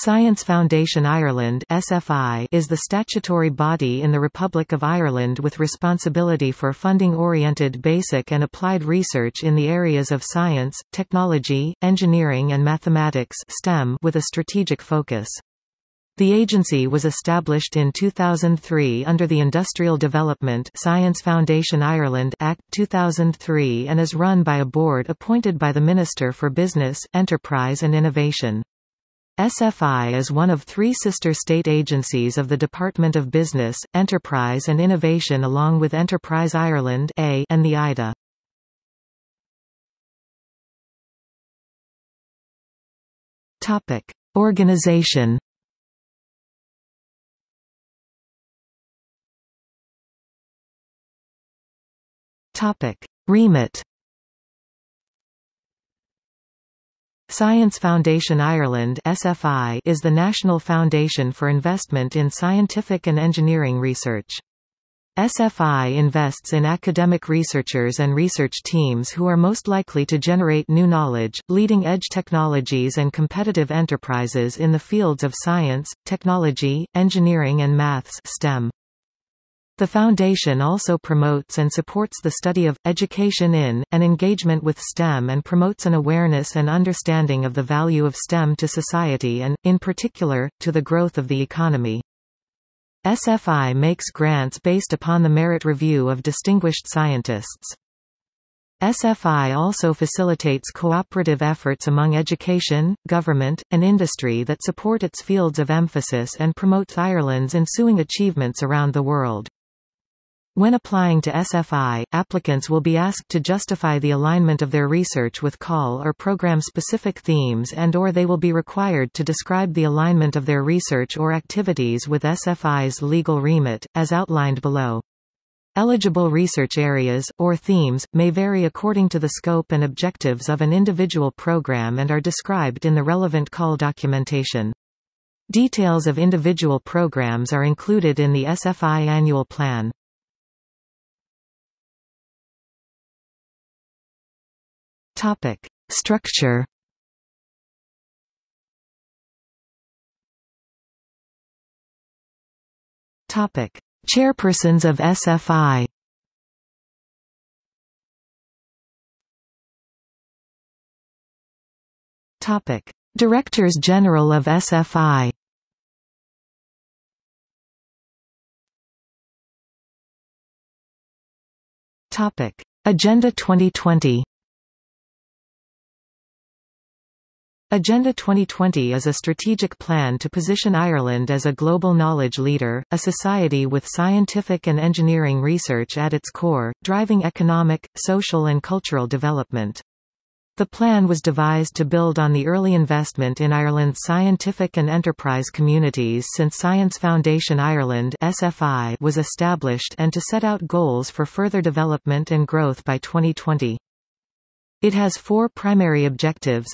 Science Foundation Ireland (SFI) is the statutory body in the Republic of Ireland with responsibility for funding-oriented basic and applied research in the areas of science, technology, engineering and mathematics (STEM) with a strategic focus. The agency was established in 2003 under the Industrial Development Science Foundation Ireland Act 2003 and is run by a board appointed by the Minister for Business, Enterprise and Innovation. SFI is one of three sister state agencies of the Department of Business, Enterprise and Innovation along with Enterprise Ireland and the IDA. Organisation. Remit. Science Foundation Ireland (SFI) is the national foundation for investment in scientific and engineering research. SFI invests in academic researchers and research teams who are most likely to generate new knowledge, leading-edge technologies and competitive enterprises in the fields of science, technology, engineering and maths (STEM). The foundation also promotes and supports the study of, education in, and engagement with STEM and promotes an awareness and understanding of the value of STEM to society and, in particular, to the growth of the economy. SFI makes grants based upon the merit review of distinguished scientists. SFI also facilitates cooperative efforts among education, government, and industry that support its fields of emphasis and promotes Ireland's ensuing achievements around the world. When applying to SFI, applicants will be asked to justify the alignment of their research with call or program-specific themes and/or they will be required to describe the alignment of their research or activities with SFI's legal remit, as outlined below. Eligible research areas, or themes, may vary according to the scope and objectives of an individual program and are described in the relevant call documentation. Details of individual programs are included in the SFI annual plan. Structure. Chairpersons of SFI. Directors General of SFI. Agenda 2020. Agenda 2020 is a strategic plan to position Ireland as a global knowledge leader, a society with scientific and engineering research at its core, driving economic, social and cultural development. The plan was devised to build on the early investment in Ireland's scientific and enterprise communities since Science Foundation Ireland (SFI) was established and to set out goals for further development and growth by 2020. It has four primary objectives.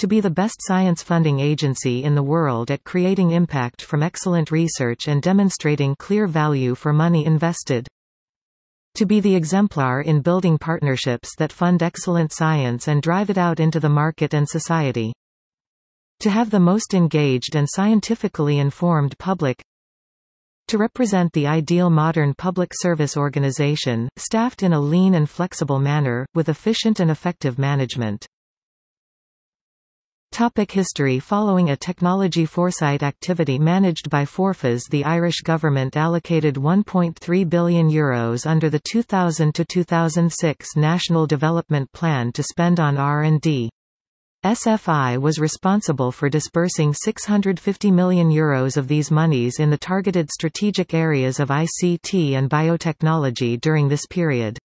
To be the best science funding agency in the world at creating impact from excellent research and demonstrating clear value for money invested. To be the exemplar in building partnerships that fund excellent science and drive it out into the market and society. To have the most engaged and scientifically informed public. To represent the ideal modern public service organization, staffed in a lean and flexible manner, with efficient and effective management. Topic history. Following a technology foresight activity managed by Forfás, the Irish government allocated €1.3 billion under the 2000–2006 National Development Plan to spend on R&D. SFI was responsible for disbursing €650 million of these monies in the targeted strategic areas of ICT and biotechnology during this period.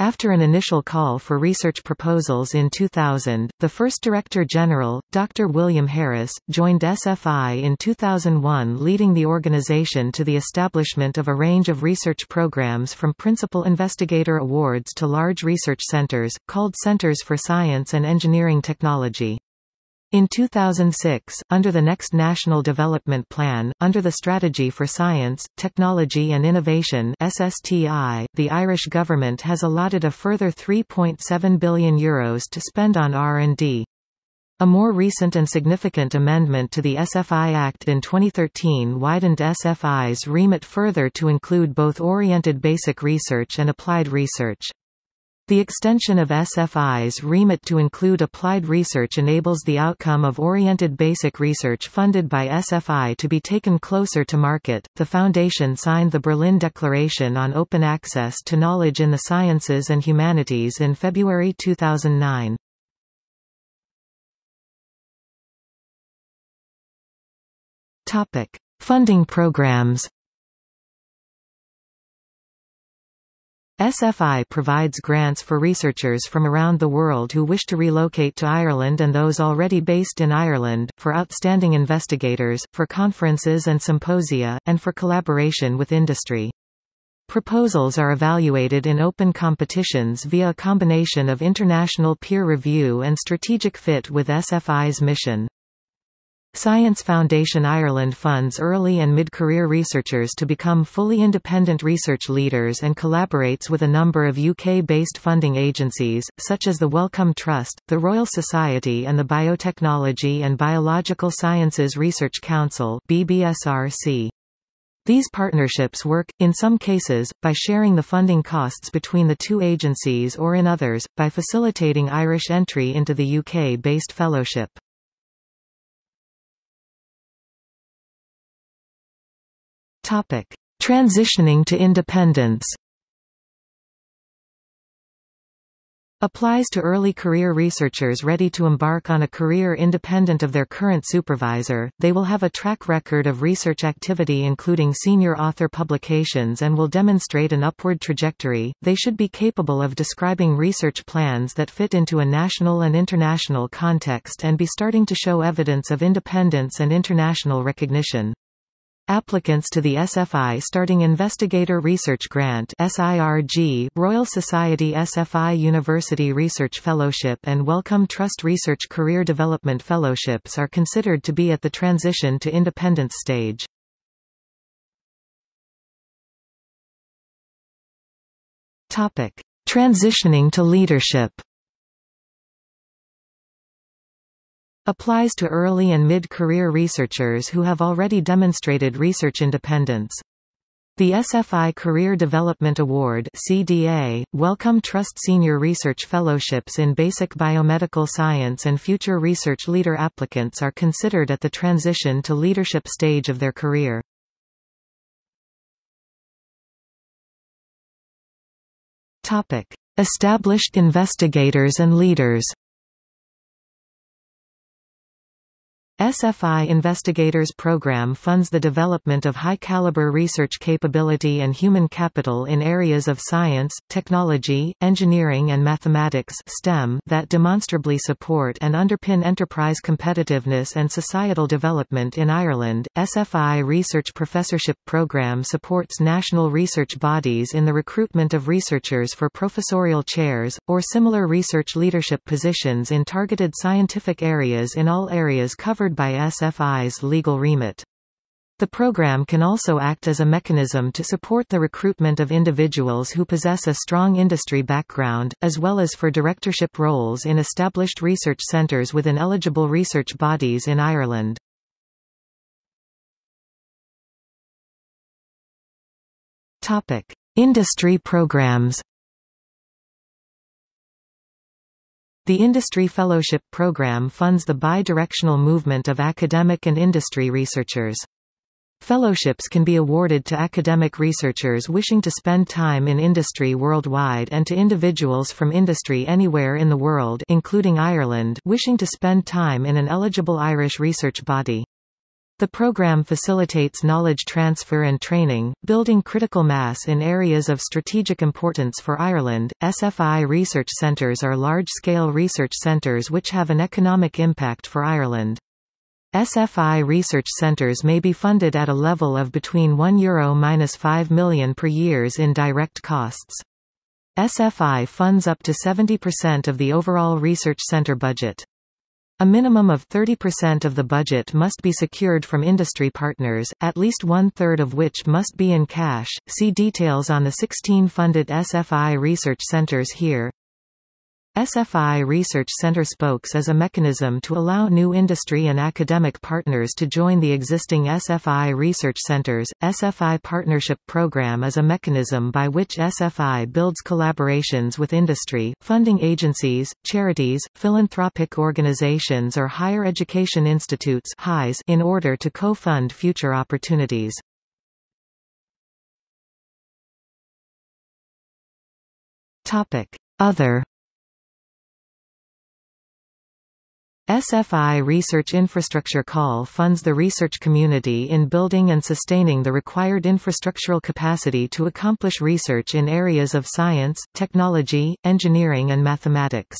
After an initial call for research proposals in 2000, the first Director General, Dr. William Harris, joined SFI in 2001, leading the organization to the establishment of a range of research programs from Principal Investigator Awards to large research centers, called Centers for Science and Engineering Technology. In 2006, under the next National Development Plan, under the Strategy for Science, Technology and Innovation (SSTI), the Irish government has allotted a further €3.7 billion to spend on R&D. A more recent and significant amendment to the SFI Act in 2013 widened SFI's remit further to include both oriented basic research and applied research. The extension of SFI's remit to include applied research enables the outcome of oriented basic research funded by SFI to be taken closer to market. The Foundation signed the Berlin Declaration on Open Access to Knowledge in the Sciences and Humanities in February 2009. Topic: Funding programs. SFI provides grants for researchers from around the world who wish to relocate to Ireland and those already based in Ireland, for outstanding investigators, for conferences and symposia, and for collaboration with industry. Proposals are evaluated in open competitions via a combination of international peer review and strategic fit with SFI's mission. Science Foundation Ireland funds early and mid-career researchers to become fully independent research leaders and collaborates with a number of UK-based funding agencies, such as the Wellcome Trust, the Royal Society and the Biotechnology and Biological Sciences Research Council (BBSRC). These partnerships work, in some cases, by sharing the funding costs between the two agencies or in others, by facilitating Irish entry into the UK-based fellowship. Transitioning to independence applies to early career researchers ready to embark on a career independent of their current supervisor. They will have a track record of research activity including senior author publications and will demonstrate an upward trajectory. They should be capable of describing research plans that fit into a national and international context and be starting to show evidence of independence and international recognition. Applicants to the SFI Starting Investigator Research Grant (SIRG), Royal Society SFI University Research Fellowship and Wellcome Trust Research Career Development Fellowships are considered to be at the transition to independence stage. Transitioning to leadership applies to early and mid-career researchers who have already demonstrated research independence. The SFI Career Development Award (CDA), Wellcome Trust Senior Research Fellowships in Basic Biomedical Science and Future Research Leader applicants are considered at the transition to leadership stage of their career. Established investigators and leaders. SFI Investigators Programme funds the development of high-caliber research capability and human capital in areas of science, technology, engineering and mathematics (STEM) that demonstrably support and underpin enterprise competitiveness and societal development in Ireland. SFI Research Professorship Programme supports national research bodies in the recruitment of researchers for professorial chairs, or similar research leadership positions in targeted scientific areas in all areas covered by SFI's legal remit. The program can also act as a mechanism to support the recruitment of individuals who possess a strong industry background, as well as for directorship roles in established research centres within eligible research bodies in Ireland. Industry programs. The Industry Fellowship Programme funds the bi-directional movement of academic and industry researchers. Fellowships can be awarded to academic researchers wishing to spend time in industry worldwide and to individuals from industry anywhere in the world, including Ireland, wishing to spend time in an eligible Irish research body. The program facilitates knowledge transfer and training, building critical mass in areas of strategic importance for Ireland. SFI research centres are large-scale research centres which have an economic impact for Ireland. SFI research centres may be funded at a level of between €1–5 million per year in direct costs. SFI funds up to 70% of the overall research centre budget. A minimum of 30% of the budget must be secured from industry partners, at least 1/3 of which must be in cash. See details on the 16 funded SFI research centres here. SFI Research Centre Spokes is a mechanism to allow new industry and academic partners to join the existing SFI Research Centres. SFI Partnership Programme is a mechanism by which SFI builds collaborations with industry, funding agencies, charities, philanthropic organisations or higher education institutes in order to co-fund future opportunities. Other SFI Research Infrastructure Call funds the research community in building and sustaining the required infrastructural capacity to accomplish research in areas of science, technology, engineering and mathematics.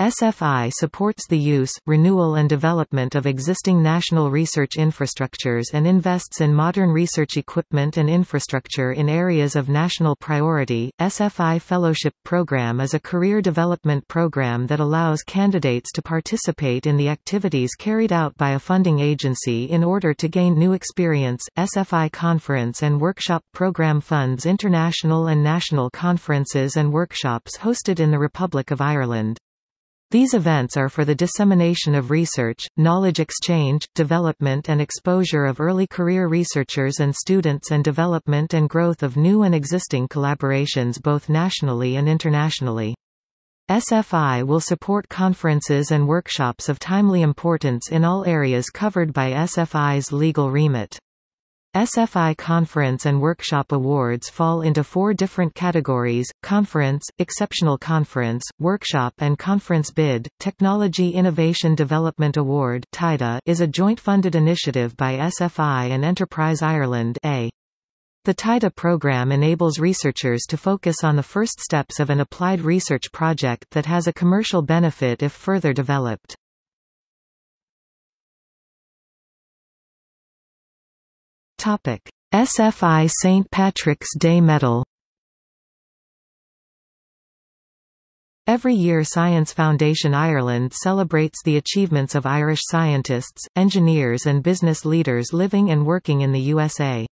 SFI supports the use, renewal and development of existing national research infrastructures and invests in modern research equipment and infrastructure in areas of national priority. SFI Fellowship Program is a career development program that allows candidates to participate in the activities carried out by a funding agency in order to gain new experience. SFI Conference and Workshop Program funds international and national conferences and workshops hosted in the Republic of Ireland. These events are for the dissemination of research, knowledge exchange, development and exposure of early career researchers and students and development and growth of new and existing collaborations both nationally and internationally. SFI will support conferences and workshops of timely importance in all areas covered by SFI's legal remit. SFI Conference and Workshop Awards fall into four different categories: Conference, Exceptional Conference, Workshop and Conference Bid. Technology Innovation Development Award (TIDA) is a joint-funded initiative by SFI and Enterprise Ireland A. The TIDA program enables researchers to focus on the first steps of an applied research project that has a commercial benefit if further developed. SFI St. Patrick's Day Medal. Every year Science Foundation Ireland celebrates the achievements of Irish scientists, engineers and business leaders living and working in the USA.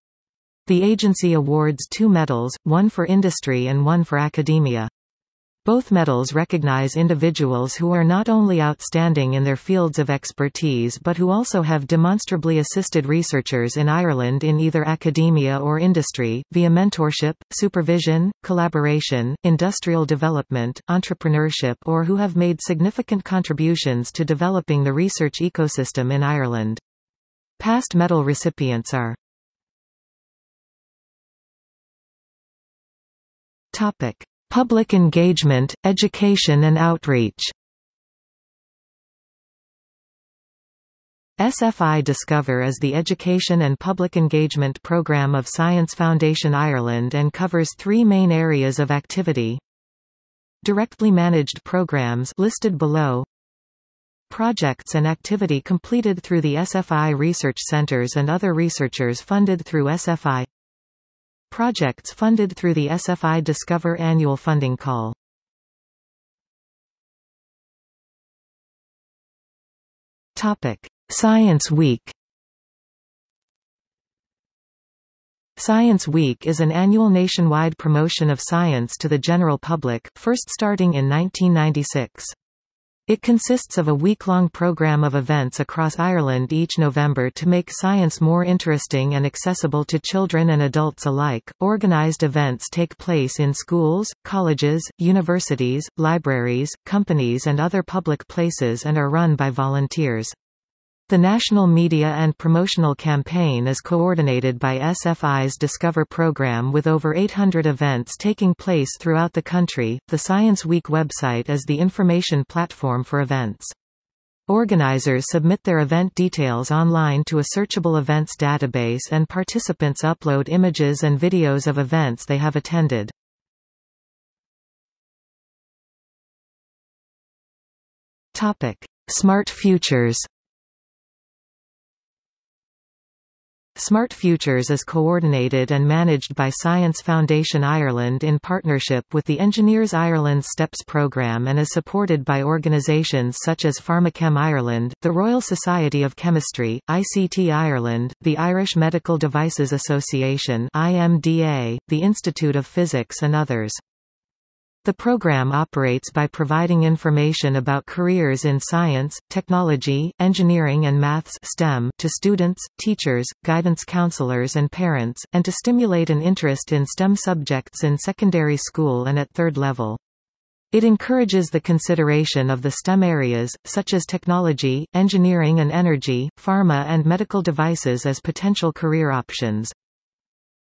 The agency awards two medals, one for industry and one for academia. Both medals recognize individuals who are not only outstanding in their fields of expertise but who also have demonstrably assisted researchers in Ireland in either academia or industry, via mentorship, supervision, collaboration, industrial development, entrepreneurship or who have made significant contributions to developing the research ecosystem in Ireland. Past medal recipients are Public engagement, education and outreach. SFI Discover is the education and public engagement programme of Science Foundation Ireland and covers three main areas of activity. Directly managed programmes listed below. Projects and activity completed through the SFI Research Centres and other researchers funded through SFI. Projects funded through the SFI Discover Annual Funding Call. Science Week. Science Week is an annual nationwide promotion of science to the general public, first starting in 1996. It consists of a week-long programme of events across Ireland each November to make science more interesting and accessible to children and adults alike. Organised events take place in schools, colleges, universities, libraries, companies and other public places and are run by volunteers. The national media and promotional campaign is coordinated by SFI's Discover program with over 800 events taking place throughout the country. The Science Week website is the information platform for events. Organizers submit their event details online to a searchable events database and participants upload images and videos of events they have attended. Topic: Smart Futures. Smart Futures is coordinated and managed by Science Foundation Ireland in partnership with the Engineers Ireland STEPS programme and is supported by organisations such as PharmaChem Ireland, the Royal Society of Chemistry, ICT Ireland, the Irish Medical Devices Association (IMDA), the Institute of Physics and others. The programme operates by providing information about careers in science, technology, engineering and maths (STEM) to students, teachers, guidance counsellors and parents, and to stimulate an interest in STEM subjects in secondary school and at third level. It encourages the consideration of the STEM areas, such as technology, engineering and energy, pharma and medical devices as potential career options.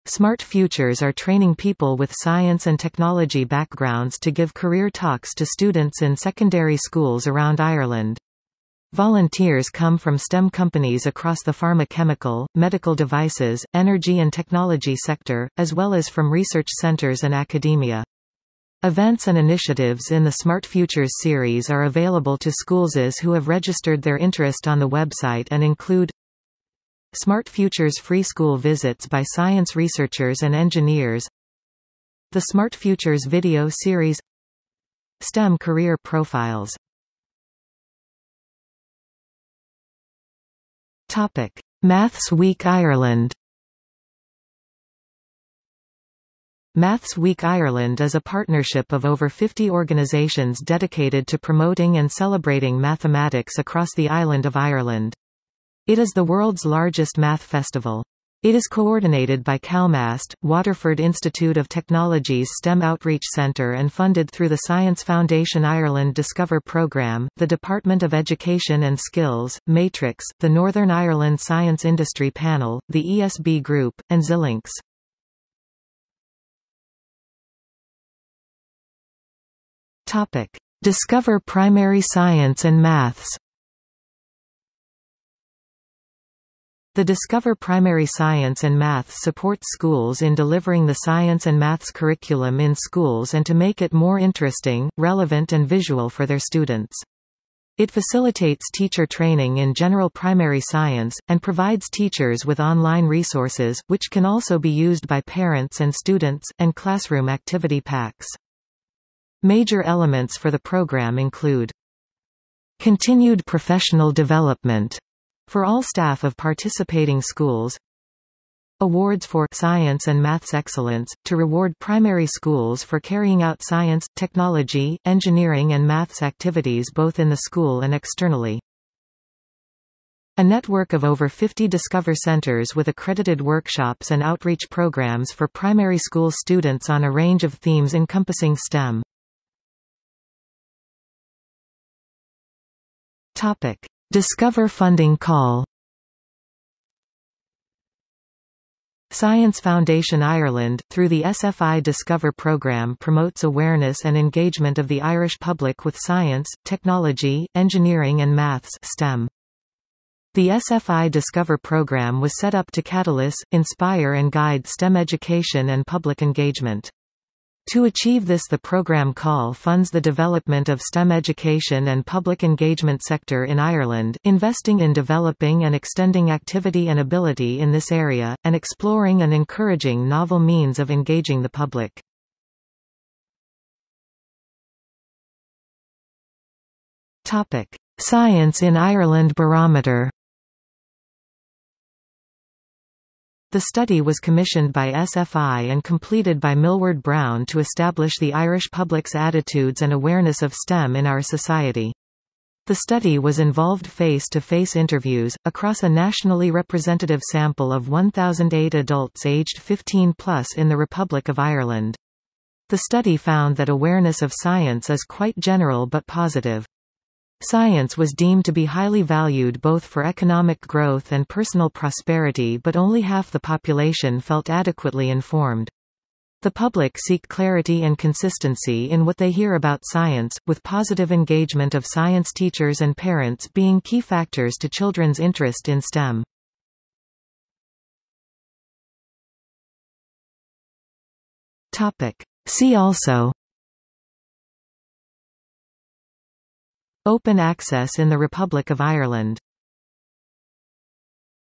Smart Futures are training people with science and technology backgrounds to give career talks to students in secondary schools around Ireland. Volunteers come from STEM companies across the pharmaceutical, medical devices, energy and technology sector, as well as from research centres and academia. Events and initiatives in the Smart Futures series are available to schools who have registered their interest on the website and include Smart Futures free school visits by science researchers and engineers, the Smart Futures video series, STEM career profiles. Topic: Maths Week Ireland. Maths Week Ireland is a partnership of over 50 organisations dedicated to promoting and celebrating mathematics across the island of Ireland. It is the world's largest math festival. It is coordinated by Calmast, Waterford Institute of Technology's STEM Outreach Centre and funded through the Science Foundation Ireland Discover Programme, the Department of Education and Skills, Matrix, the Northern Ireland Science Industry Panel, the ESB Group, and Xilinx. Discover Primary Science and Maths. The Discover Primary Science and Maths supports schools in delivering the science and maths curriculum in schools and to make it more interesting, relevant and visual for their students. It facilitates teacher training in general primary science, and provides teachers with online resources, which can also be used by parents and students, and classroom activity packs. Major elements for the program include continued professional development for all staff of participating schools, awards for science and maths excellence, to reward primary schools for carrying out science, technology, engineering and maths activities both in the school and externally. A network of over 50 Discover centres with accredited workshops and outreach programmes for primary school students on a range of themes encompassing STEM. Discover Funding Call. Science Foundation Ireland, through the SFI Discover programme, promotes awareness and engagement of the Irish public with science, technology, engineering and maths (STEM). The SFI Discover programme was set up to catalyse, inspire and guide STEM education and public engagement. To achieve this, the programme call funds the development of STEM education and public engagement sector in Ireland, investing in developing and extending activity and ability in this area, and exploring and encouraging novel means of engaging the public. Science in Ireland Barometer. The study was commissioned by SFI and completed by Millward Brown to establish the Irish public's attitudes and awareness of STEM in our society. The study was involved face-to-face interviews, across a nationally representative sample of 1,008 adults aged 15+ in the Republic of Ireland. The study found that awareness of science is quite general but positive. Science was deemed to be highly valued both for economic growth and personal prosperity, but only half the population felt adequately informed. The public seek clarity and consistency in what they hear about science, with positive engagement of science teachers and parents being key factors to children's interest in STEM. See also: Open access in the Republic of Ireland.